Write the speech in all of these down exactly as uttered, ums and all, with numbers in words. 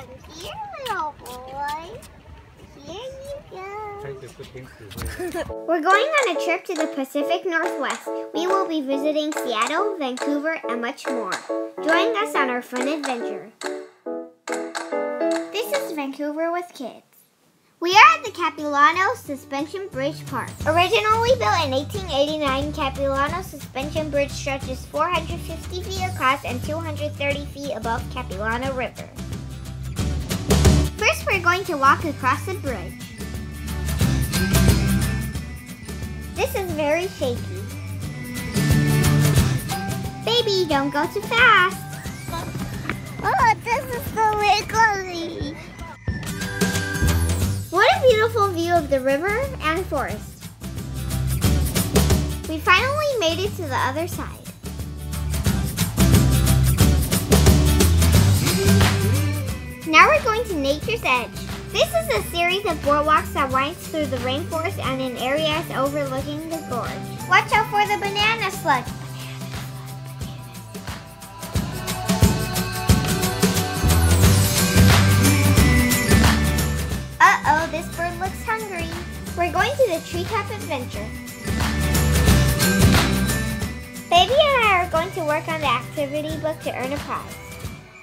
come here, little boy. Here you go. We're going on a trip to the Pacific Northwest. We will be visiting Seattle, Vancouver, and much more. Join us on our fun adventure. This is Vancouver with Kids. We are at the Capilano Suspension Bridge Park. Originally built in eighteen eighty-nine, Capilano Suspension Bridge stretches four hundred fifty feet across and two hundred thirty feet above Capilano River. First, we're going to walk across the bridge. This is very shaky. Baby, don't go too fast. Oh, this is so wiggly. What a beautiful view of the river and forest. We finally made it to the other side. Now we're going to Nature's Edge. This is a series of boardwalks that winds through the rainforest and in areas overlooking the gorge. Watch out for the banana slug. Uh-oh, this bird looks hungry. We're going to the treetop adventure. Baby and I are going to work on the activity book to earn a prize.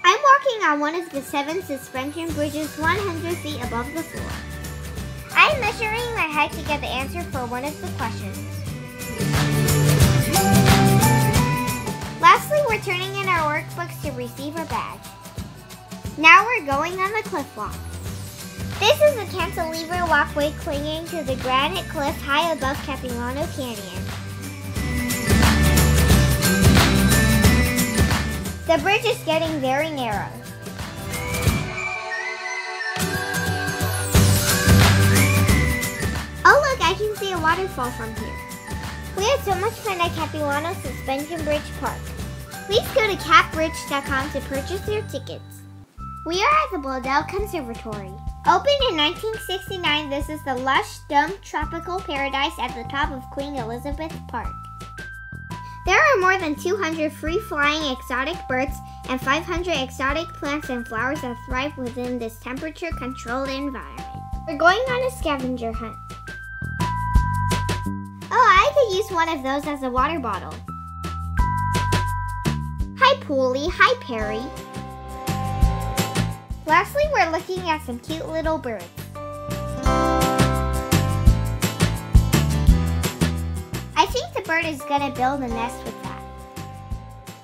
I'm walking on one of the seven suspension bridges one hundred feet above the floor. I'm measuring my height to get the answer for one of the questions. Lastly, we're turning in our workbooks to receive our badge. Now we're going on the cliff walk. This is a cantilever walkway clinging to the granite cliff high above Capilano Canyon. The bridge is getting very narrow. Oh look, I can see a waterfall from here. We had so much fun at Capilano Suspension Bridge Park. Please go to cap bridge dot com to purchase your tickets. We are at the Bloedel Conservatory. Opened in nineteen sixty-nine, this is the lush, dumb, tropical paradise at the top of Queen Elizabeth Park. There are more than two hundred free-flying exotic birds and five hundred exotic plants and flowers that thrive within this temperature-controlled environment. We're going on a scavenger hunt. Oh, I could use one of those as a water bottle. Hi, Poolie. Hi, Perry. Lastly, we're looking at some cute little birds. I think the bird is going to build a nest with that.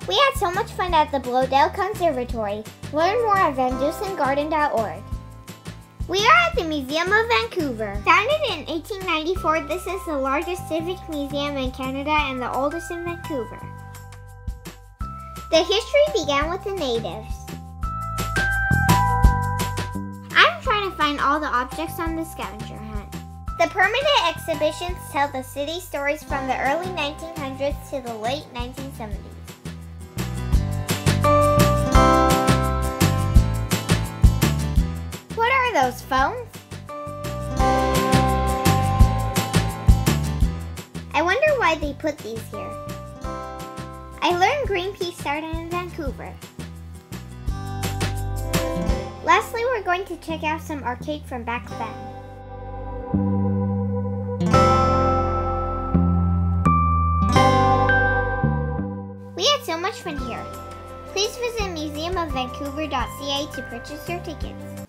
We had so much fun at the Bloedel Conservatory. Learn more at Van Dusen Garden dot org. We are at the Museum of Vancouver. Founded in eighteen ninety-four, this is the largest civic museum in Canada and the oldest in Vancouver. The history began with the natives. I'm trying to find all the objects on the scavenger hunt. The permanent exhibitions tell the city stories from the early nineteen hundreds to the late nineteen seventies. What are those, phones? I wonder why they put these here. I learned Greenpeace started in Vancouver. Lastly, we're going to check out some arcade from back then. We had so much fun here. Please visit museum of vancouver dot c a to purchase your tickets.